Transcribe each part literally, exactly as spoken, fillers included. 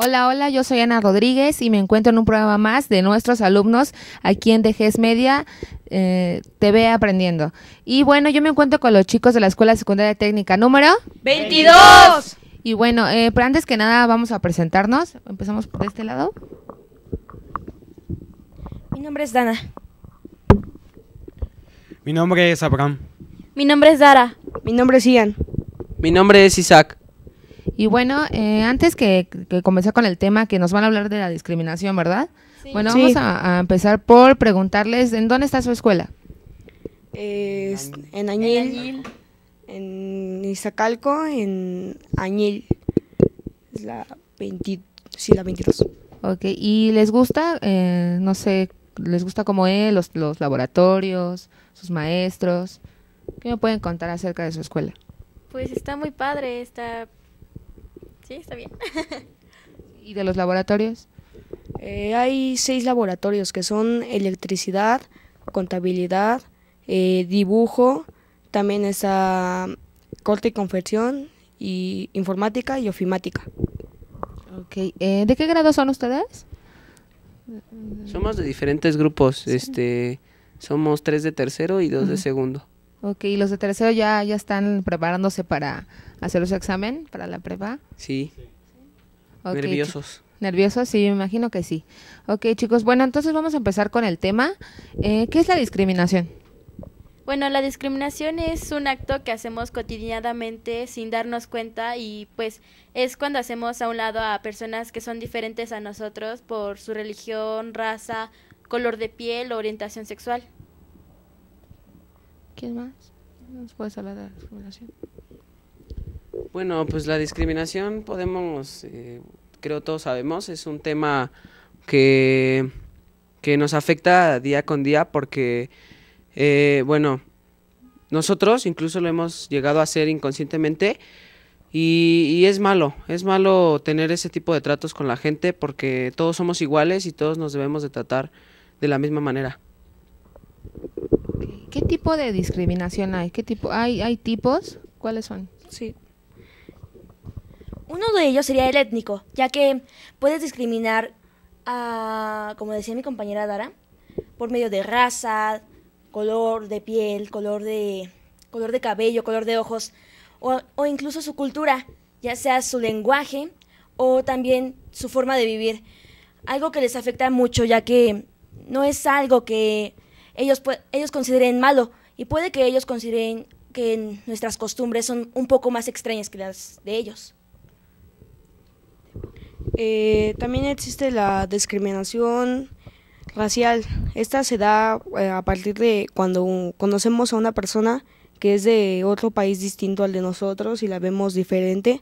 Hola, hola, yo soy Ana Rodríguez y me encuentro en un programa más de nuestros alumnos aquí en D G E S Media, eh, T V Aprendiendo. Y bueno, yo me encuentro con los chicos de la Escuela Secundaria Técnica número veintidós. Y bueno, eh, pero antes que nada vamos a presentarnos. Empezamos por este lado. Mi nombre es Danna. Mi nombre es Abraham. Mi nombre es Dara. Mi nombre es Ian. Mi nombre es Isaac. Y bueno, eh, antes que, que comenzar con el tema, que nos van a hablar de la discriminación, ¿verdad? Sí. Bueno, sí. Vamos a, a empezar por preguntarles, ¿en dónde está su escuela? Eh, en Añil, en Izacalco, en Añil, es la, veinte, sí, la veintidós. Ok, ¿y les gusta, eh, no sé, les gusta como él, los, los laboratorios, sus maestros? ¿Qué me pueden contar acerca de su escuela? Pues está muy padre, está... Sí, está bien. ¿Y de los laboratorios? Eh, hay seis laboratorios que son electricidad, contabilidad, eh, dibujo, también está corte y confección, y informática y ofimática. Okay. Eh, ¿de qué grado son ustedes? Somos de diferentes grupos, sí. este, somos tres de tercero y dos uh-huh. de segundo. Ok, ¿y los de tercero ya, ya están preparándose para hacer su examen, para la prepa? Sí. sí. Okay, ¿nerviosos? ¿Nerviosos? Sí, me imagino que sí. Ok, chicos, bueno, entonces vamos a empezar con el tema. Eh, ¿Qué es la discriminación? Bueno, la discriminación es un acto que hacemos cotidianamente sin darnos cuenta y pues es cuando hacemos a un lado a personas que son diferentes a nosotros por su religión, raza, color de piel o orientación sexual. ¿Quién más? ¿Nos puedes hablar de la discriminación? Bueno, pues la discriminación podemos, eh, creo todos sabemos, es un tema que, que nos afecta día con día porque, eh, bueno, nosotros incluso lo hemos llegado a hacer inconscientemente y, y es malo, es malo tener ese tipo de tratos con la gente porque todos somos iguales y todos nos debemos de tratar de la misma manera. ¿Qué tipo de discriminación hay? ¿Qué tipo? ¿Hay, hay tipos? ¿Cuáles son? Sí. Uno de ellos sería el étnico, ya que puedes discriminar, a, como decía mi compañera Dara, por medio de raza, color de piel, color de, color de cabello, color de ojos, o, o incluso su cultura, ya sea su lenguaje o también su forma de vivir. Algo que les afecta mucho, ya que no es algo que... Ellos, ellos consideren malo y puede que ellos consideren que nuestras costumbres son un poco más extrañas que las de ellos. Eh, también existe la discriminación racial. Esta se da eh, a partir de cuando conocemos a una persona que es de otro país distinto al de nosotros y la vemos diferente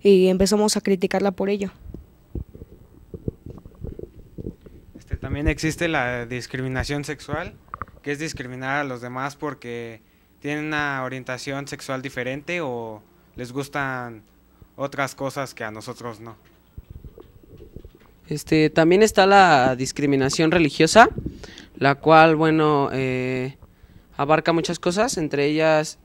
y empezamos a criticarla por ello. Este, también existe la discriminación sexual, que es discriminar a los demás porque tienen una orientación sexual diferente o les gustan otras cosas que a nosotros no. Este, también está la discriminación religiosa, la cual, bueno, eh, abarca muchas cosas, entre ellas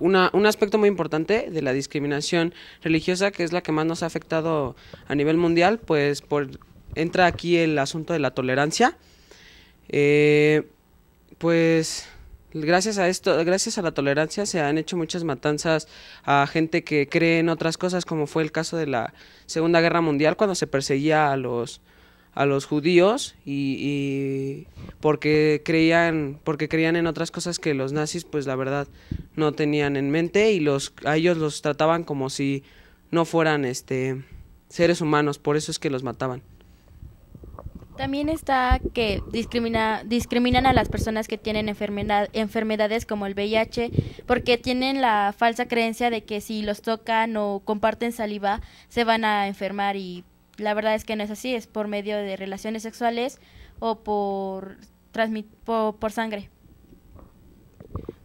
una, un aspecto muy importante de la discriminación religiosa, que es la que más nos ha afectado a nivel mundial, pues por, entra aquí el asunto de la tolerancia. Eh, pues gracias a esto, gracias a la tolerancia se han hecho muchas matanzas a gente que cree en otras cosas, como fue el caso de la Segunda Guerra Mundial cuando se perseguía a los a los judíos y, y porque creían porque creían en otras cosas que los nazis pues la verdad no tenían en mente y los a ellos los trataban como si no fueran este seres humanos, por eso es que los mataban. También está que discrimina, discriminan a las personas que tienen enfermedad, enfermedades como el V I H porque tienen la falsa creencia de que si los tocan o comparten saliva se van a enfermar y la verdad es que no es así, es por medio de relaciones sexuales o por, transmit, por, por sangre.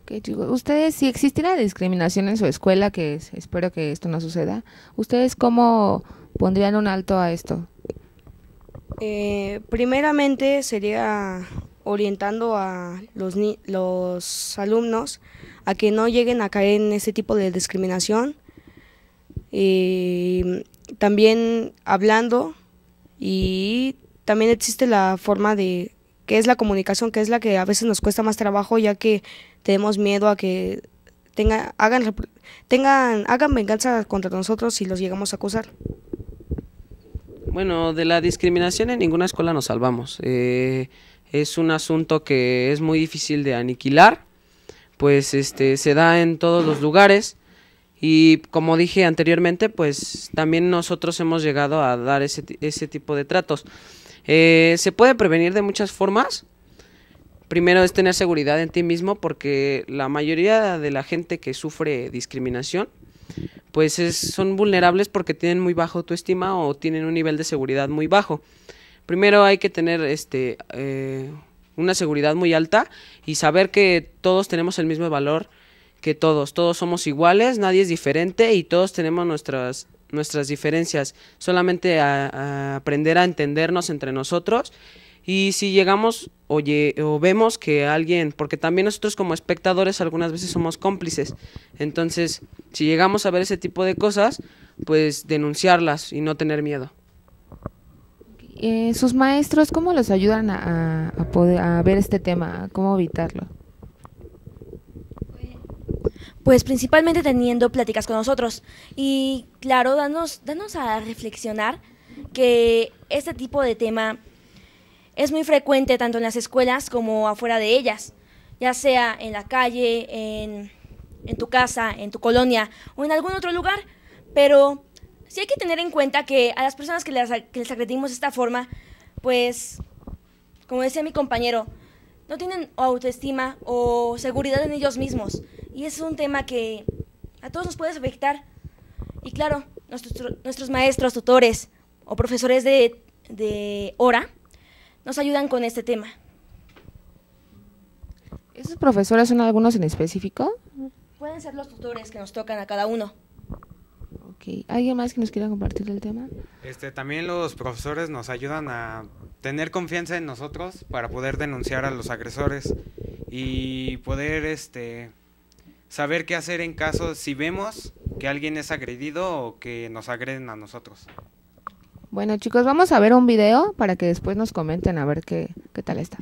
Okay, chicos, ustedes, si existiera discriminación en su escuela, que es, espero que esto no suceda, ¿ustedes cómo pondrían un alto a esto? Eh, primeramente sería orientando a los, ni los alumnos a que no lleguen a caer en ese tipo de discriminación eh, también hablando, y también existe la forma de que es la comunicación, que es la que a veces nos cuesta más trabajo, ya que tenemos miedo a que tengan hagan tengan hagan venganza contra nosotros si los llegamos a acusar. Bueno, de la discriminación en ninguna escuela nos salvamos. Eh, es un asunto que es muy difícil de aniquilar, pues este se da en todos los lugares. Y como dije anteriormente, pues también nosotros hemos llegado a dar ese, ese tipo de tratos. Eh, se puede prevenir de muchas formas. Primero es tener seguridad en ti mismo, porque la mayoría de la gente que sufre discriminación, pues es, son vulnerables porque tienen muy baja autoestima o tienen un nivel de seguridad muy bajo. Primero hay que tener este eh, una seguridad muy alta y saber que todos tenemos el mismo valor, que todos, todos somos iguales, nadie es diferente y todos tenemos nuestras, nuestras diferencias, solamente a, a aprender a entendernos entre nosotros. Y si llegamos oye, o vemos que alguien, porque también nosotros como espectadores algunas veces somos cómplices, entonces si llegamos a ver ese tipo de cosas, pues denunciarlas y no tener miedo. Eh, ¿Sus maestros cómo los ayudan a, a, poder, a ver este tema, cómo evitarlo? Pues principalmente teniendo pláticas con nosotros y claro, danos, danos a reflexionar que este tipo de tema es muy frecuente tanto en las escuelas como afuera de ellas, ya sea en la calle, en, en tu casa, en tu colonia o en algún otro lugar, pero sí hay que tener en cuenta que a las personas que les, que les agredimos de esta forma, pues como decía mi compañero, no tienen autoestima o seguridad en ellos mismos. Y es un tema que a todos nos puede afectar. Y claro, nuestros, nuestros maestros, tutores o profesores de, de hora nos ayudan con este tema. ¿Esos profesores son algunos en específico? Pueden ser los tutores que nos tocan a cada uno. Okay. ¿Alguien más que nos quiera compartir el tema? Este, también los profesores nos ayudan a tener confianza en nosotros para poder denunciar a los agresores y poder... este saber qué hacer en caso si vemos que alguien es agredido o que nos agreden a nosotros. Bueno chicos, vamos a ver un video para que después nos comenten a ver qué, qué tal está.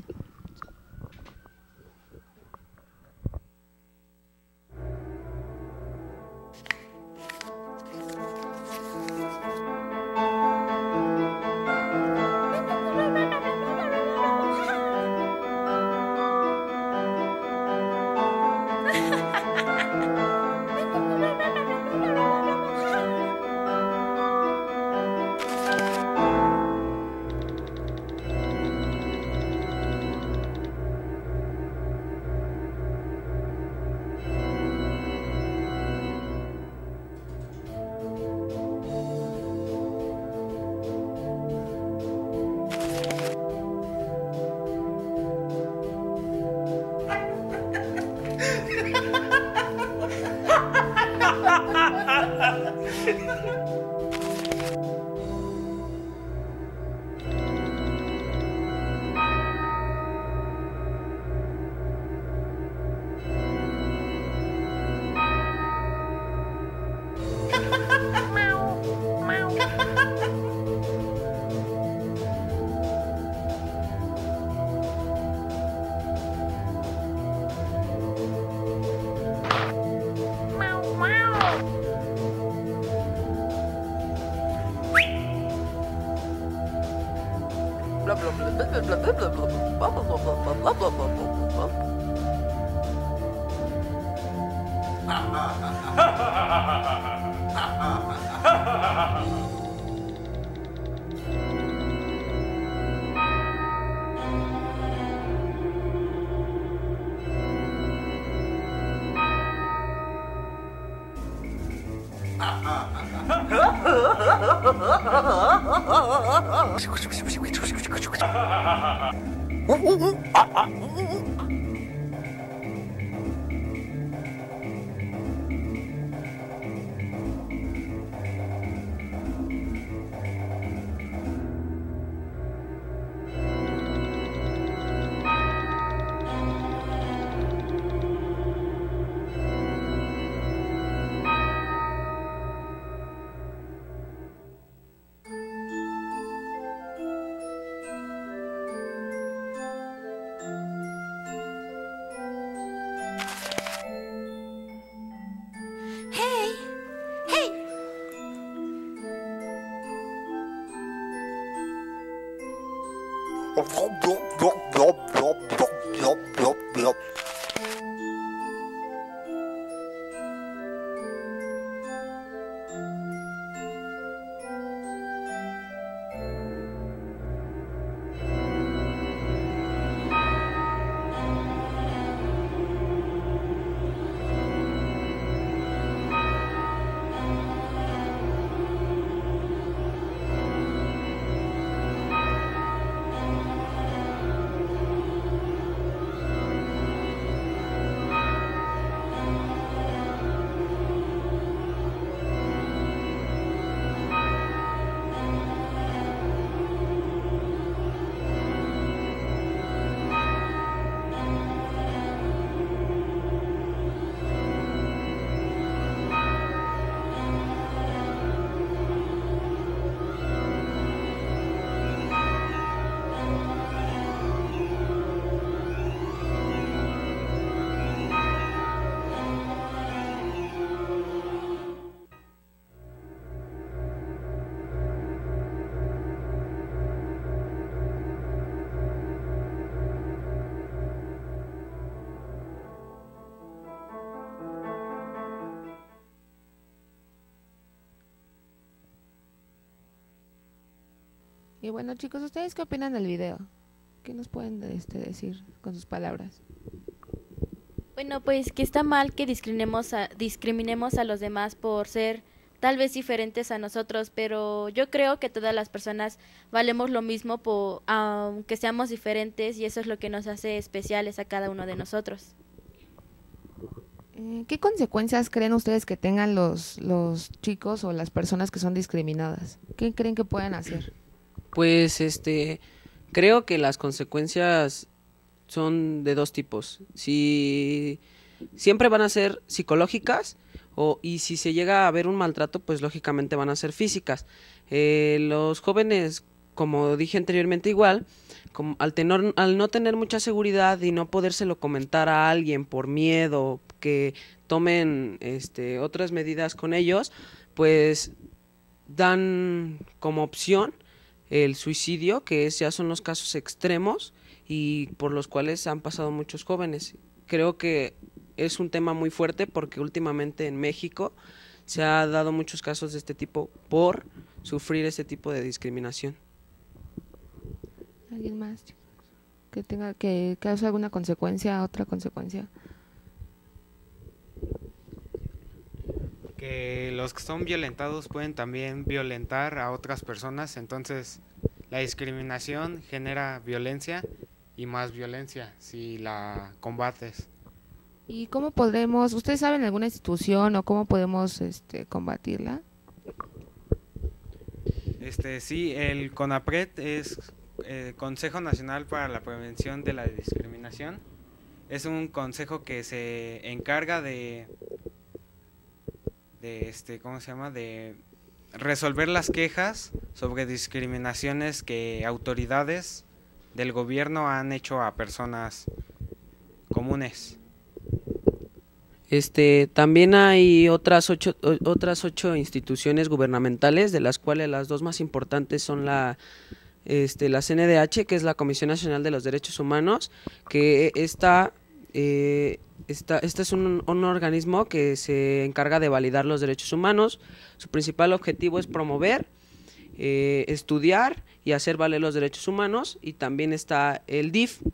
Y bueno, chicos, ¿ustedes qué opinan del video? ¿Qué nos pueden este, decir con sus palabras? Bueno, pues que está mal que discriminemos a, discriminemos a los demás por ser tal vez diferentes a nosotros, pero yo creo que todas las personas valemos lo mismo por, aunque seamos diferentes, y eso es lo que nos hace especiales a cada uno de nosotros. ¿Qué consecuencias creen ustedes que tengan los, los chicos o las personas que son discriminadas? ¿Qué creen que pueden hacer? Pues este creo que las consecuencias son de dos tipos. Si siempre van a ser psicológicas o y si se llega a haber un maltrato, pues lógicamente van a ser físicas. Eh, los jóvenes, como dije anteriormente, igual, como al tenor, al no tener mucha seguridad y no podérselo comentar a alguien por miedo que tomen este otras medidas con ellos, pues dan como opción el suicidio, que es, ya son los casos extremos y por los cuales han pasado muchos jóvenes. Creo que es un tema muy fuerte porque últimamente en México se ha dado muchos casos de este tipo por sufrir este tipo de discriminación. ¿Alguien más que tenga que cause alguna consecuencia, otra consecuencia? Eh, los que son violentados pueden también violentar a otras personas, entonces la discriminación genera violencia y más violencia si la combates. ¿Y cómo podremos, ustedes saben alguna institución o cómo podemos este, combatirla? Este, sí, el CONAPRET es eh, Consejo Nacional para la Prevención de la Discriminación. Es un consejo que se encarga de... de este, ¿cómo se llama? De resolver las quejas sobre discriminaciones que autoridades del gobierno han hecho a personas comunes. Este, también hay otras ocho, otras ocho instituciones gubernamentales, de las cuales las dos más importantes son la este, la C N D H, que es la Comisión Nacional de los Derechos Humanos, que está Eh, esta, este es un, un organismo que se encarga de validar los derechos humanos. Su principal objetivo es promover, eh, estudiar y hacer valer los derechos humanos. Y también está el D I F.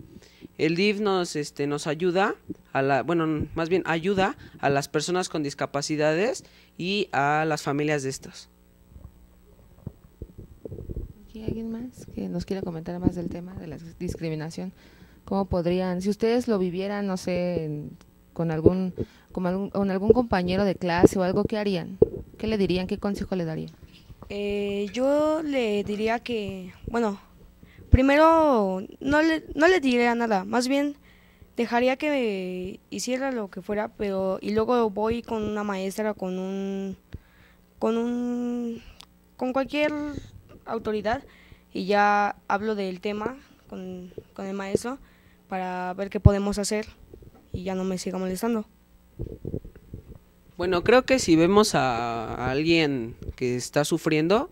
El D I F nos, este, nos ayuda, a la, bueno, más bien ayuda a las personas con discapacidades y a las familias de estas. ¿Hay alguien más que nos quiera comentar más del tema de la discriminación? ¿Cómo podrían, si ustedes lo vivieran, no sé, con algún, con algún, con algún compañero de clase o algo, qué harían? ¿Qué le dirían? ¿Qué consejo le darían? Eh, yo le diría que, bueno, primero no le, no le diría nada, más bien dejaría que hiciera lo que fuera, pero y luego voy con una maestra, con un, con un, con cualquier autoridad y ya hablo del tema con, con el maestro, para ver qué podemos hacer y ya no me siga molestando. Bueno, creo que si vemos a alguien que está sufriendo,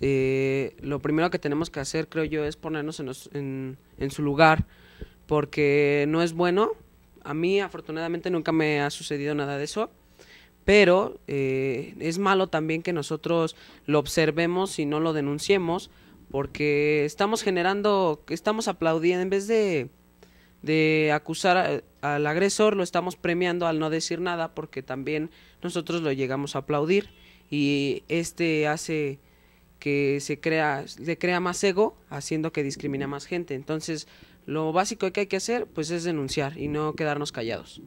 eh, lo primero que tenemos que hacer, creo yo, es ponernos en, los, en, en su lugar, porque no es bueno. A mí, afortunadamente, nunca me ha sucedido nada de eso, pero eh, es malo también que nosotros lo observemos y no lo denunciemos, porque estamos generando, estamos aplaudiendo, en vez de, de acusar a, al agresor, lo estamos premiando al no decir nada, porque también nosotros lo llegamos a aplaudir, y este hace que se crea, le crea más ego, haciendo que discrimine a más gente. Entonces, lo básico que hay que hacer, pues, es denunciar y no quedarnos callados.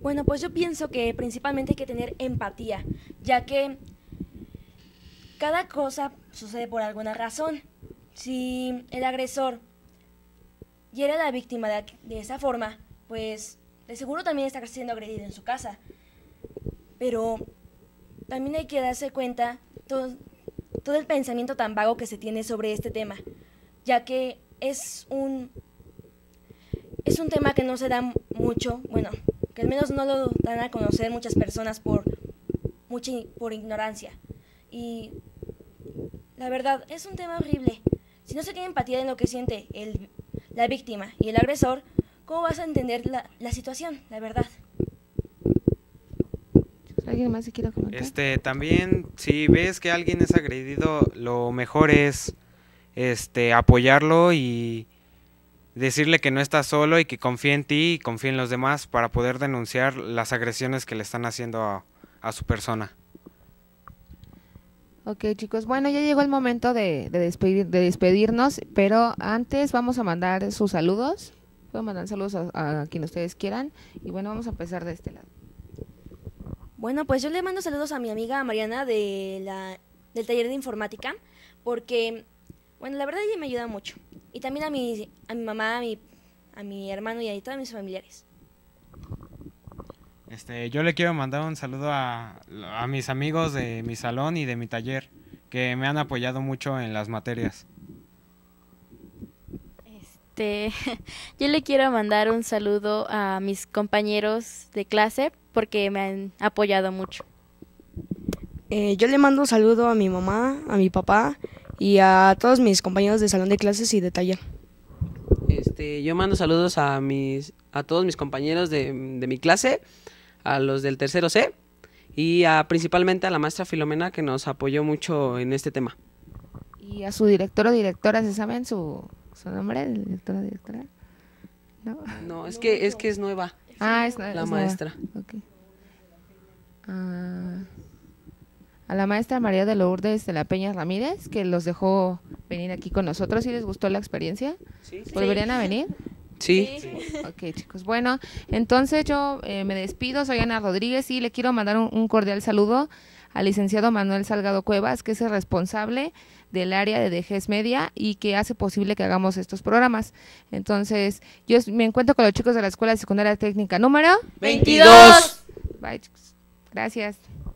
Bueno, pues yo pienso que principalmente hay que tener empatía, ya que cada cosa sucede por alguna razón. Si el agresor hiere a la víctima de, de esa forma, pues de seguro también está siendo agredido en su casa. Pero también hay que darse cuenta todo, todo el pensamiento tan vago que se tiene sobre este tema, ya que es un, es un tema que no se da mucho, bueno, que al menos no lo dan a conocer muchas personas por, mucha, por ignorancia. Y la verdad, es un tema horrible. Si no se tiene empatía en lo que siente el, la víctima y el agresor, ¿cómo vas a entender la, la situación, la verdad? ¿Alguien más se quiere comentar? Este, también, si ves que alguien es agredido, lo mejor es este, apoyarlo y decirle que no está solo y que confía en ti y confía en los demás para poder denunciar las agresiones que le están haciendo a, a su persona. Ok, chicos, bueno, ya llegó el momento de, de, despedir, de despedirnos, pero antes vamos a mandar sus saludos. Pueden mandar saludos a, a quien ustedes quieran. Y bueno, vamos a empezar de este lado. Bueno, pues yo le mando saludos a mi amiga Mariana de la, del taller de informática, porque, bueno, la verdad ella me ayuda mucho. Y también a mi, a mi mamá, a mi, a mi hermano y a todos mis familiares. Este, yo le quiero mandar un saludo a, a mis amigos de mi salón y de mi taller, que me han apoyado mucho en las materias. Este, yo le quiero mandar un saludo a mis compañeros de clase, porque me han apoyado mucho. Eh, yo le mando un saludo a mi mamá, a mi papá y a todos mis compañeros de salón de clases y de taller. Este, yo mando saludos a mis a todos mis compañeros de, de mi clase, a los del tercero C y a, principalmente a la maestra Filomena, que nos apoyó mucho en este tema. ¿Y a su director o directora, se saben su, su nombre, director o directora? No, no es, no, que, no. es que es nueva. Ah, es nueva. La es maestra. Nueva. Okay. Ah, a la maestra María de Lourdes de la Peña Ramírez, que los dejó venir aquí con nosotros. ¿Sí les gustó la experiencia? Sí. ¿Volverían a venir? Sí. Sí. Ok, chicos. Bueno, entonces yo eh, me despido. Soy Ana Rodríguez y le quiero mandar un, un cordial saludo al licenciado Manuel Salgado Cuevas, que es el responsable del área de D G E S Media y que hace posible que hagamos estos programas. Entonces, yo me encuentro con los chicos de la Escuela Secundaria Técnica número veintidós. Bye, chicos. Gracias.